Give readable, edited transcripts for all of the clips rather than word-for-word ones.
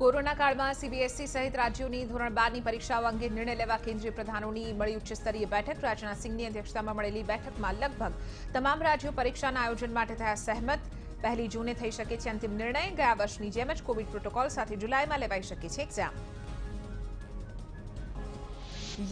Corona કાળમાં CBSE સહિત રાજ્યોની ધોરણ 12ની પરીક્ષાઓ અંગે નિર્ણય લેવા કેન્દ્રીય પ્રધાનોની મળી ઉચ્ચસ્તરીય બેઠક। રાજનાથ સિંહની અધ્યક્ષતામાં મળેલી બેઠકમાં લગભગ તમામ રાજ્યો પરીક્ષાના આયોજન માટે થયા સહેમત। પહેલી જૂને થઈ શકે છે અંતિમ નિર્ણય। ગયા વર્ષની જેમ જ કોવિડ પ્રોટોકોલ સાથે જુલાઈમાં લેવાઈ શકે છે એક્ઝામ।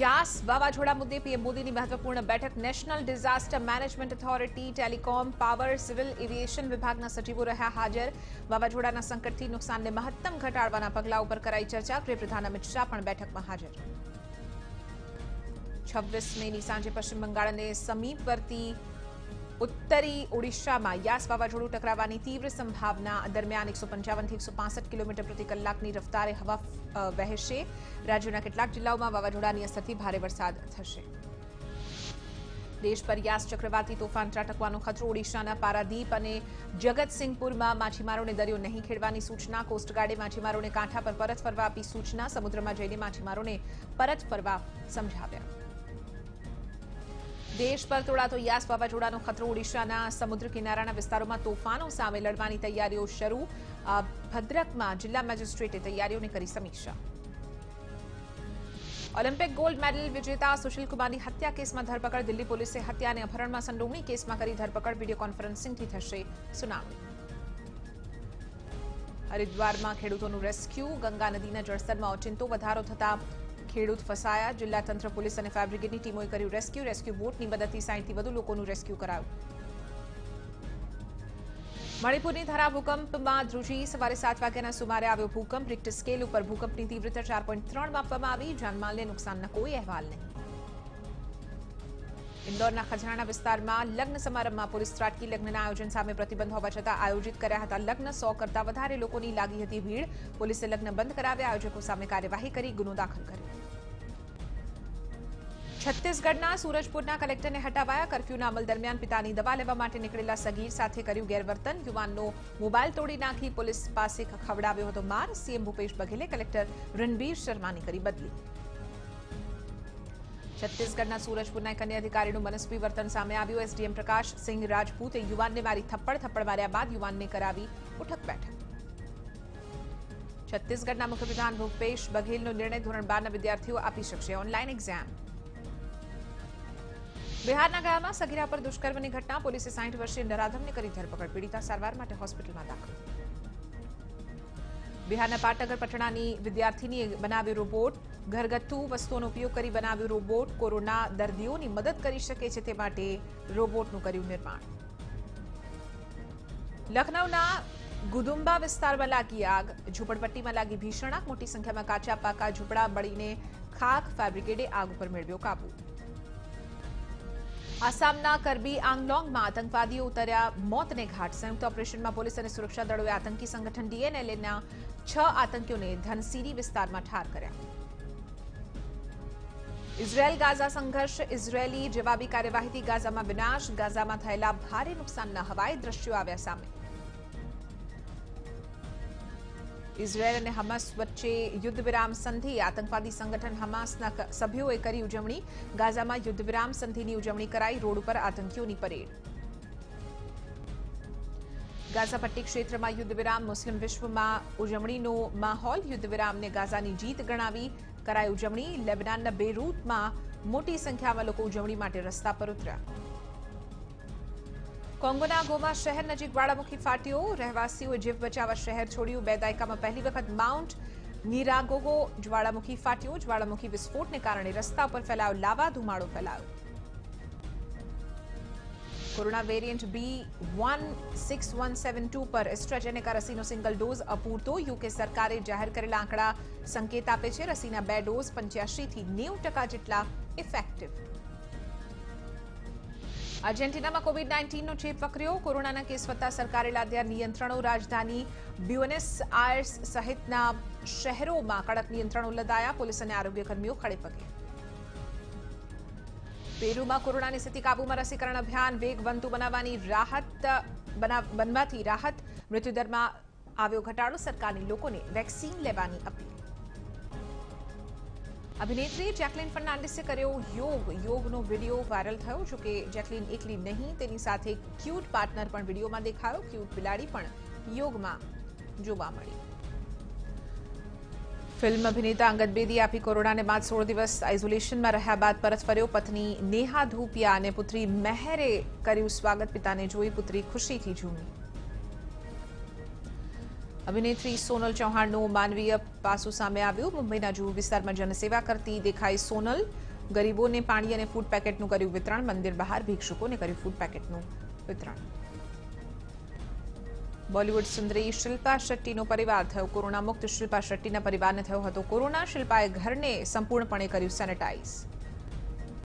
यास वावाझोड़ा मुद्दे पीएम मोदी की महत्वपूर्ण बैठक। National disaster management authority, telecom, power, civil aviation विभागना सचिवों रहा हाजर। वावाझोड़ा संकट की नुकसान ने महत्तम घटाड़वाना पगलां पर कराई चर्चा। गृहप्रधान अमित शाह बैठक में हाजर। 26 मई की सांजे पश्चिम बंगाल ने समीप वर्ती उत्तरी ओडिशा में यास वावाझोड़ू टकरावानी तीव्र संभावना। दरमियान 155 થી 165 किलोमीटर प्रति कलाकनी रफ्तारे हवा वहेशे। राज्यना केटलाक जिल्लाओमां वावाझोड़ानी असरथी भारे वरसाद थशे। देश पर यास चक्रवाती तोफान ત્રાટકવાનો खतरो। ओडिशाना पारादीप अने जगतसिंहपुरमां माछीमारोने दरियो नहीं खेडवानी सूचना। कोस्टगार्डे माछीमारोने कांठा पर परत फरवा आपी सूचना। समुद्रमा जईने माछीमारोने परत फरवा समजाव्या। देश पर तोड़ा तो यास वावाझोड़ानो खतरो। ओडिशाना समुद्र किनाराना विस्तारोमां तोफानो सामे लड़वानी तैयारीओ शरू। भद्रकमां जिला मेजिस्ट्रेटे तैयारीओनी करी समीक्षा। ओलिम्पिक गोल्ड मेडल विजेता सुशील कुमारनी हत्या केसमां धरपकड़। दिल्ही पुलिसे हत्या अने अपहरणमां संडोवणी केसमां करी धरपकड़। वीडियो कॉन्फरन्सिंगथी थशे सुनावणी। हरिद्वारमां खेडूतोनुं रेस्क्यू। गंगा नदीना जलस्तरमां ओचिंतो वधारो थता ખેડૂત ફસાયા। જિલ્લા તંત્ર, પોલીસ અને ફાયર બ્રિગેડની ટીમોએ કર્યું રેસ્ક્યુ। રેસ્ક્યુ બોટની મદદથી 60થી વધુ લોકોનું રેસ્ક્યુ કરાયું। મણિપુરની ધરા ભૂકંપમાં ધ્રુજી। સવારે 7 વાગ્યાના સુમારે આવ્યો ભૂકંપ। રિક્ટર સ્કેલ ઉપર ભૂકંપની તીવ્રતા 4.3 માપવામાં આવી। જાનમાલને નુકસાનના કોઈ અહેવાલ નહીં। ઇન્દોરના ખજરાણા વિસ્તારમાં લગ્ન સમારંભમાં પોલીસ ત્રાટકી। લગ્નના આયોજન સામે પ્રતિબંધ હોવા છતાં આયોજિત કર્યા હતા લગ્ન। 100 કરતાં વધારે લોકોની લાગી હતી ભીડ। પોલીસે લગ્ન બંધ કરાવ્યા। આયોજકો સામે કાર્યવાહી કરી ગુનો દાખલ કર્યો। છત્તીસગઢના સૂરજપુરના કલેક્ટરને હટાવાયા। કર્ફ્યુના અમલ દરમિયાન પિતાની દવા લેવા માટે નીકળેલા સગીર સાથે કર્યું ગેરવર્તન। યુવાનનો મોબાઈલ તોડી નાખી પોલીસ પાસે ખવડાવ્યો હતો માર। સીએમ ભૂપેશ બઘેલે કલેક્ટર रणबीर शर्माની કરી બદલી। छत्तीसगढ़ सूरजपुर एक अन्य अधिकारी मनस्वी वर्तन सामे आव्यु। एसडीएम प्रकाश सिंह राजपूते युवान ने मारी थप्पड़ मार्या बाद युवान ने करावी उठक बैठक। छत्तीसगढ़ मुख्य प्रधान भूपेश बघेल निर्णय धोरण 12 विद्यार्थीओ आपी शकशे ऑनलाइन एक्जाम। बिहारना गयामां सगीरा पर दुष्कर्मनी घटना। पुलिसे 60 वर्षीय नराधमने करी धरपकड़। पीड़िता सारवार माटे होस्पिटलमां दाखल। बिहारना पाटनगर पटणानी विद्यार्थीनीए बनाव्यो रोबोट। घरगथ्थु वस्तुओनो उपयोग करी बनाव्यो रोबोट। कोरोना दर्दीओनी मदद करी शके छे ते माटे रोबोटनुं कर्युं निर्माण। लखनऊना गुदुम्बा विस्तारमां लागी आग। झोपड़पट्टीमां लागी भीषण आग। मोटी संख्यामां काचा पाका झूंपड़ा बळीने खाक। फायर ब्रिगेडे आग पर मेळव्यो काबू। आसामना करबी आंगलोंग में आतंकवादी उतरिया मौत ने घाट। संयुक्त ऑपरेशन में पुलिस और सुरक्षा दलों आतंकी संगठन डीएनएलए 6 आतंकीओं ने धनसीरी विस्तार में ठार कर्या। इजरायल गाजा संघर्ष। इजरायली जवाबी कार्यवाही गाजा में विनाश। गाजा में थयेला भारी नुकसान हवाई दृश्यों आव्या सामे। इजरायल और हमास वच्चे युद्धविराम संधि। आतंकवादी संगठन हमासना सभ्योए करी उजवणी। गाजा में युद्धविराम संधि की उजवणी कराई। रोड पर आतंकीओं की परेड। गाजा पट्टी क्षेत्र में युद्धविराम। मुस्लिम विश्व में उजवणीनो माहौल। युद्धविराम ने गाजा की जीत गणावी कराई उजवणी। लेबनान बेरूत में मोटी संख्या में लोग उजवणी माटे रस्ता पर उतर्या। कोंगोना गोमा शहर नजीक ज्वाड़ामुखी फाट्यो। रहवासीओए जीव बचावा शहर छोड्यु। 2 દાયકા में पहली वखत माउंट नीरागोगो ज्वाड़ामुखी फाट्यो। ज्वाड़ामुखी विस्फोट ने कारण रस्ता पर फैलायो लावा धुमाड़ो फैलायो। कोरोना वेरिएंट B.1.6172 पर एस्ट्राजेनेका रसीनो सिंगल डोज अपूरतो। यूके सरकारे जाहिर करेला आंकड़ा संकेत आपे छे। रसीना 2 डोज 85 થી 90% जेटला इफेक्टिव। अर्जेंटीना में कोविड-19 नो चेप वकर्यो। कोरोना केस वधता सरकारे लाद्या नियंत्रणों। राजधानी ब्यूनस आयर्स सहित शहरों में कड़क नियंत्रणों लदाया। पुलिस और आरोग्यकर्मीओ खड़े पगे। पेरू में कोरोना की स्थिति काबू में रसीकरण अभियान वेगवंतु बनावानी राहत बनवाथी राहत। मृत्युदर में आव्यो घटाड़ो। सरकार ने लोगों ने वेक्सीन लेवानी अपील। अभिनेत्री जैकलिन फर्नांडीज से कर्यो योगनो वीडियो वायरल थयो। जो कि जैकलिन एकली नहीं, तेनी साथे क्यूट पार्टनर पण वीडियो में देखायो। क्यूट बिलाड़ी पण योग में जोवा मळी। फिल्म अभिनेता अंगद बेदी आपी कोरोना ने बाद 16 દિવસ આઇસોલેશનમાં રહ્યા બાદ પરત ફર્યો પત્ની નેહા ધૂપિયા અને પુત્રી મહેરે કર્યું સ્વાગત પિતાને જોઈ પુત્રી ખુશીથી ઝૂમી। अभिनेत्री सोनल चौहानનું मानवीय पासु सामे આવ્યું। मुंबईના जुहू विस्ताરમાં जनसेवा करती देखाई सोनल। गरीबोंने पाणी અને फूड पैकेटનું કર્યું वितरण। मंदिर बहार भिक्षुकोने કર્યું फूड पैकेटનું वितरण। बॉलीवुड सुंदरी शिल्पा शेट्टीનો परिवार થયો कोरोना मुक्त। शिल्पा शेट्टीના परिवारને થયો હતો કોરોના। શિલ્પાએ ઘરને સંપૂર્ણપણે કર્યું સેનેટાઇઝ।